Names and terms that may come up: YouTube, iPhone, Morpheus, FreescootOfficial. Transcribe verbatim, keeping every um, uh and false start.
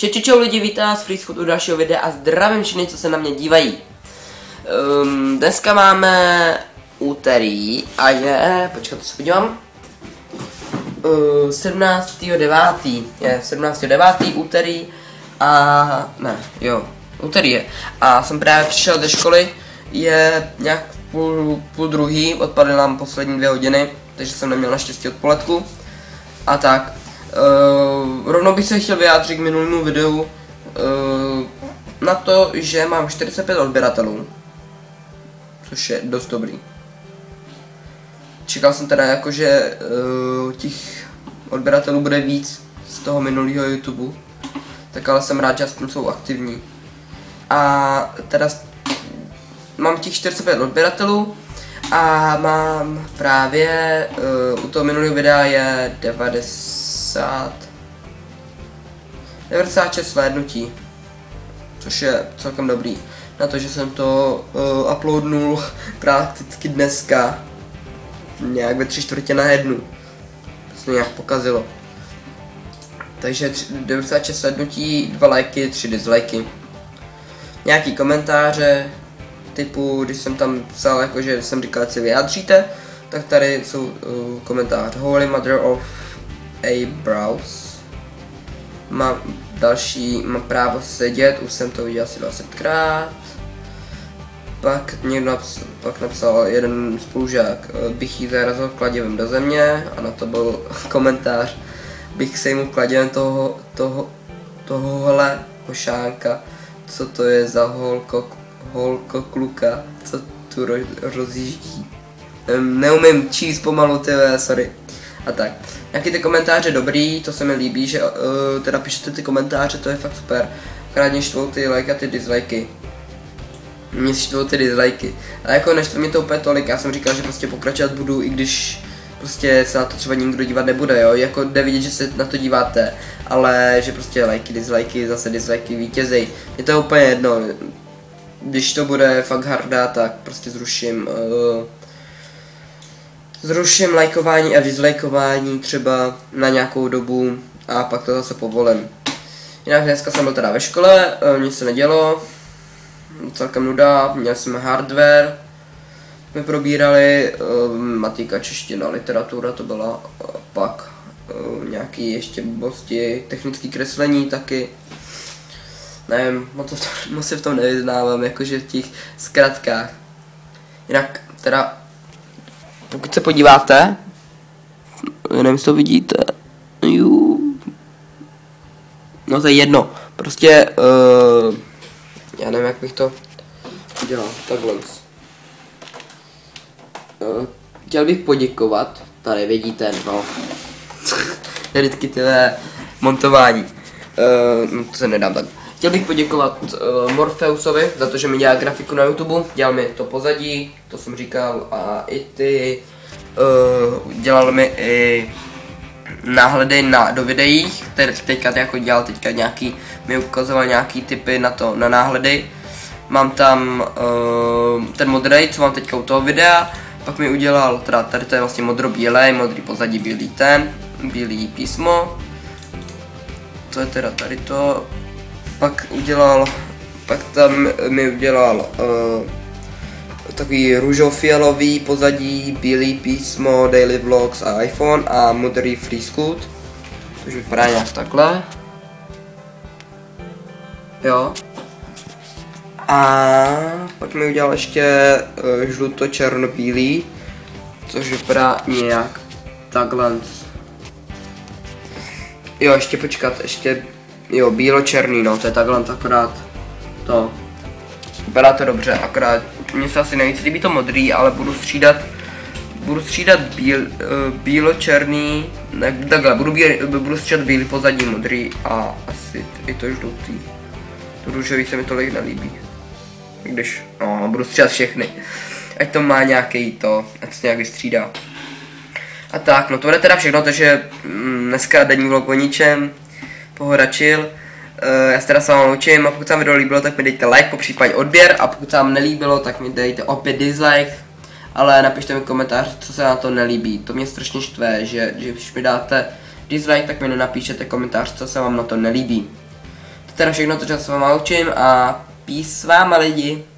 Čau, čau, čau lidi, vítám vás FreescootOfficial u dalšího videa a zdravím všechny, co se na mě dívají. Um, dneska máme úterý a je, počkat, to se podívám, uh, sedmnáctého devátého je sedmnáctého devátého úterý a ne, jo, úterý je a jsem právě přišel ze školy, je nějak půl, půl druhý, odpadly nám poslední dvě hodiny, takže jsem neměl naštěstí odpoledku a tak. Uh, rovnou bych se chtěl vyjádřit k minulému videu uh, na to, že mám čtyřicet pět odběratelů, což je dost dobrý. Čekal jsem teda jako, že uh, těch odběratelů bude víc z toho minulého YouTube, tak ale jsem rád, že aspoň jsou aktivní. A teda mám těch čtyřicet pět odběratelů a mám právě uh, u toho minulého videa je devadesát šest slednutí, což je celkem dobrý, na to, že jsem to uh, uploadnul prakticky dneska, nějak ve tři čtvrtě na jednu, to se nějak pokazilo. Takže devadesát šest slednutí, dva lajky, tři disliky, nějaký komentáře, typu, když jsem tam psal, jakože jsem říkal, že se vyjádříte, tak tady jsou uh, komentář Holy Mother of a browse. Mám další, mám právo sedět, už jsem to viděl asi dvacetkrát. Pak někdo napsal, pak napsal jeden spolužák, bych jí zarazil kladivem do země, a na to byl komentář, bych sejmul kladivem toho, toho, tohohle hošánka, co to je za holko, holko kluka, co tu ro, rozjíždí. Neumím číst pomalu, tyhle, sorry. A tak, nějaký ty komentáře dobrý, to se mi líbí, že uh, teda pišete ty komentáře, to je fakt super. Akorát mě štvou ty like a ty dislikey. Mě štvou ty dislikey. Ale jako neštve mě to úplně tolik, já jsem říkal, že prostě pokračovat budu, i když prostě se na to třeba nikdo dívat nebude, jo. Jako jde vidět, že se na to díváte, ale že prostě lajky, dislikey, zase dislikey vítězej. Je to úplně jedno, když to bude fakt harda, tak prostě zruším. Uh, Zruším lajkování a dislajkování třeba na nějakou dobu a pak to zase povolím. Jinak dneska jsem byl teda ve škole, nic se nedělo, celkem nuda, měl jsem hardware, my probírali, matika, čeština, literatura to byla, pak nějaký ještě blbosti, technické kreslení taky. Nevím, moc se v tom nevyznávám, jakože v těch zkratkách. Jinak teda, pokud se podíváte, nevím, jestli to vidíte, Jú. No to je jedno, prostě, uh, já nevím, jak bych to dělal, takhle. Uh, chtěl bych poděkovat, tady vidíte, no, vždycky tyhle montování, uh, no to se nedám tak. Chtěl bych poděkovat uh, Morpheusovi za to, že mi dělá grafiku na YouTube, dělal mi to pozadí, to jsem říkal, a i ty, uh, dělal mi i náhledy na, do videích, který teďka jako dělal, teďka nějaký, mi ukazoval nějaký tipy na to, na náhledy. Mám tam uh, ten modrý, co mám teďka u toho videa, pak mi udělal, teda tady to je vlastně modro-bílej, modrý pozadí, bílý ten, bílý písmo, to je teda tady to. Pak udělal, pak tam mi udělal uh, takový růžofialový pozadí, bílý písmo, daily vlogs a iPhone a modrý FreeScoot. Což vypadá nějak takhle. Jo. A pak mi udělal ještě uh, žluto-černobílý, což vypadá nějak takhle. Jo, ještě počkat, ještě. Jo, bílo-černý, no, to je takhle, akorát to. Vypadá to dobře, akorát mně se asi nejvíc líbí to modrý, ale budu střídat, budu střídat bíl, bílo-černý, ne, takhle, budu, bíl, budu střídat bílý pozadí, modrý a asi i to žlutý. To růžový se mi tolik nelíbí. Když, no, budu střídat všechny. Ať to má nějaký to, ať se nějak vystřídá. A tak, no to bude teda všechno, takže mm, dneska denní vlog o ničem. Pohoda, chill. Uh, já se teda s vámi loučím a pokud se vám video líbilo, tak mi dejte like, popřípadně odběr, a pokud se vám nelíbilo, tak mi dejte opět dislike, ale napište mi komentář, co se na to nelíbí. To mě strašně štve, že, že když mi dáte dislike, tak mi nenapíšete komentář, co se vám na to nelíbí. teda všechno to, co se vám učím, a peace s váma lidi.